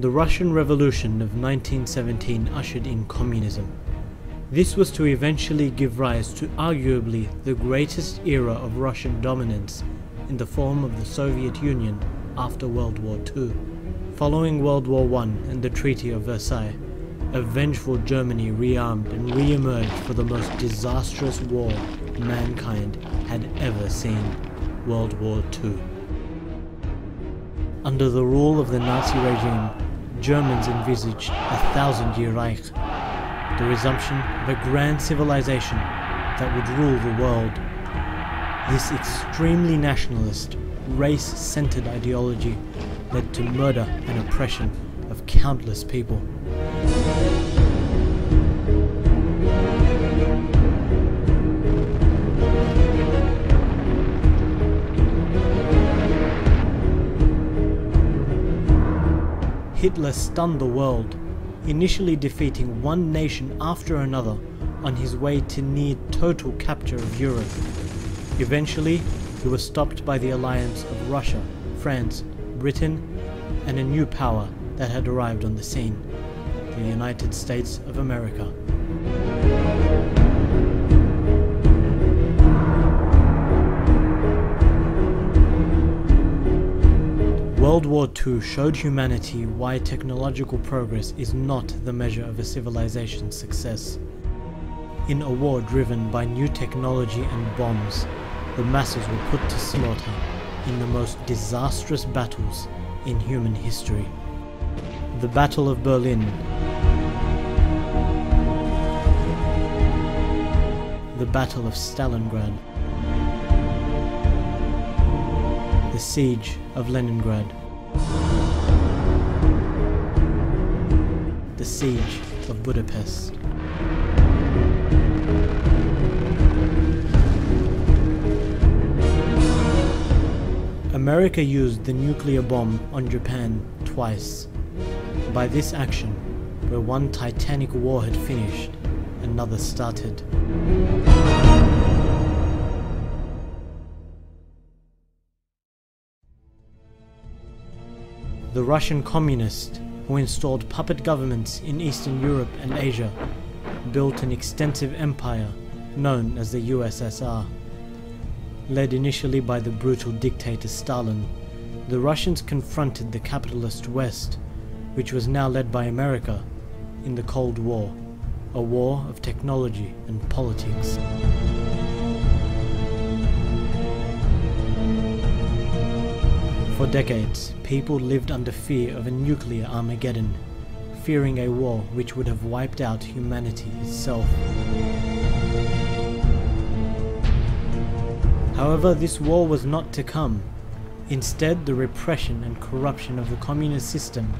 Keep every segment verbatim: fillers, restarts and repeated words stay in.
The Russian Revolution of nineteen seventeen ushered in communism. This was to eventually give rise to arguably the greatest era of Russian dominance in the form of the Soviet Union after World War Two. Following World War One and the Treaty of Versailles, a vengeful Germany rearmed and re-emerged for the most disastrous war mankind had ever seen, World War Two. Under the rule of the Nazi regime, Germans envisaged a thousand-year Reich, the resumption of a grand civilization that would rule the world. This extremely nationalist, race-centered ideology led to murder and oppression of countless people. Hitler stunned the world, initially defeating one nation after another on his way to near total capture of Europe. Eventually, he was stopped by the alliance of Russia, France, Britain, and a new power that had arrived on the scene, the United States of America. World War Two showed humanity why technological progress is not the measure of a civilization's success. In a war driven by new technology and bombs, the masses were put to slaughter in the most disastrous battles in human history. The Battle of Berlin, the Battle of Stalingrad, the Siege of Leningrad, the Siege of Budapest. America used the nuclear bomb on Japan twice. By this action, where one titanic war had finished, another started. The Russian communists, who installed puppet governments in Eastern Europe and Asia, built an extensive empire known as the U S S R. Led initially by the brutal dictator Stalin, the Russians confronted the capitalist West, which was now led by America, in the Cold War, a war of technology and politics. For decades, people lived under fear of a nuclear Armageddon, fearing a war which would have wiped out humanity itself. However, this war was not to come. Instead, the repression and corruption of the communist system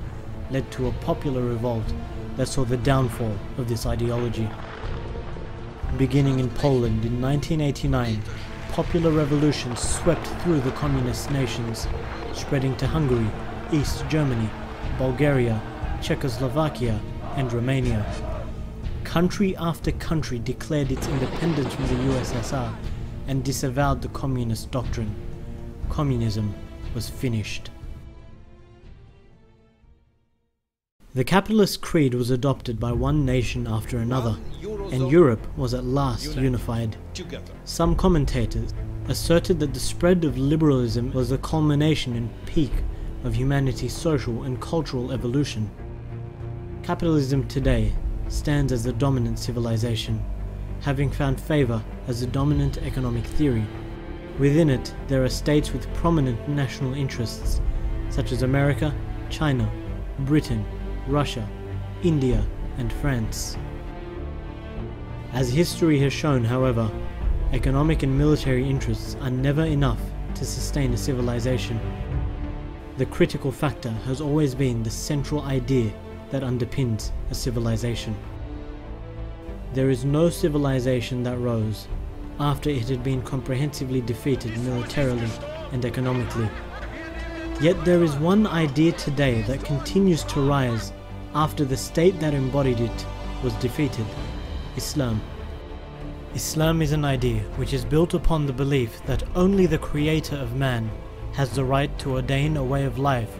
led to a popular revolt that saw the downfall of this ideology. Beginning in Poland in nineteen eighty-nine, popular revolutions swept through the communist nations, spreading to Hungary, East Germany, Bulgaria, Czechoslovakia, and Romania. Country after country declared its independence from the U S S R and disavowed the communist doctrine. Communism was finished. The capitalist creed was adopted by one nation after another, and Europe was at last unified. Some commentators asserted that the spread of liberalism was the culmination and peak of humanity's social and cultural evolution. Capitalism today stands as the dominant civilization, having found favour as the dominant economic theory. Within it, there are states with prominent national interests, such as America, China, Britain, Russia, India, and France. As history has shown, however, economic and military interests are never enough to sustain a civilization. The critical factor has always been the central idea that underpins a civilization. There is no civilization that rose after it had been comprehensively defeated militarily and economically. Yet there is one idea today that continues to rise after the state that embodied it was defeated: Islam. Islam is an idea which is built upon the belief that only the creator of man has the right to ordain a way of life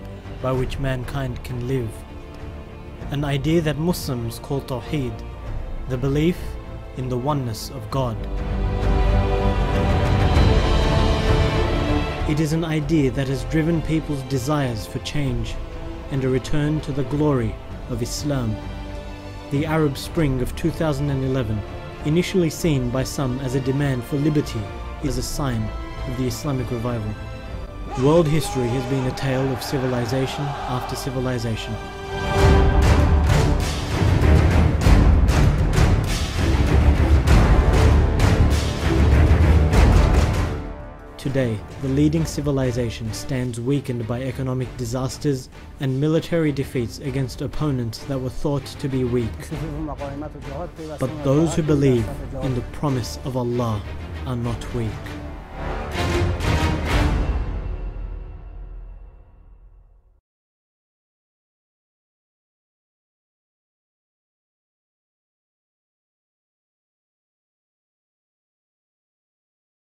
by which mankind can live an idea that Muslims call Tauhid, the belief in the oneness of God. It is an idea that has driven people's desires for change and a return to the glory of Islam. The Arab Spring of two thousand eleven, initially seen by some as a demand for liberty, is a sign of the Islamic revival. World history has been a tale of civilization after civilization. Today, the leading civilization stands weakened by economic disasters and military defeats against opponents that were thought to be weak. But those who believe in the promise of Allah are not weak.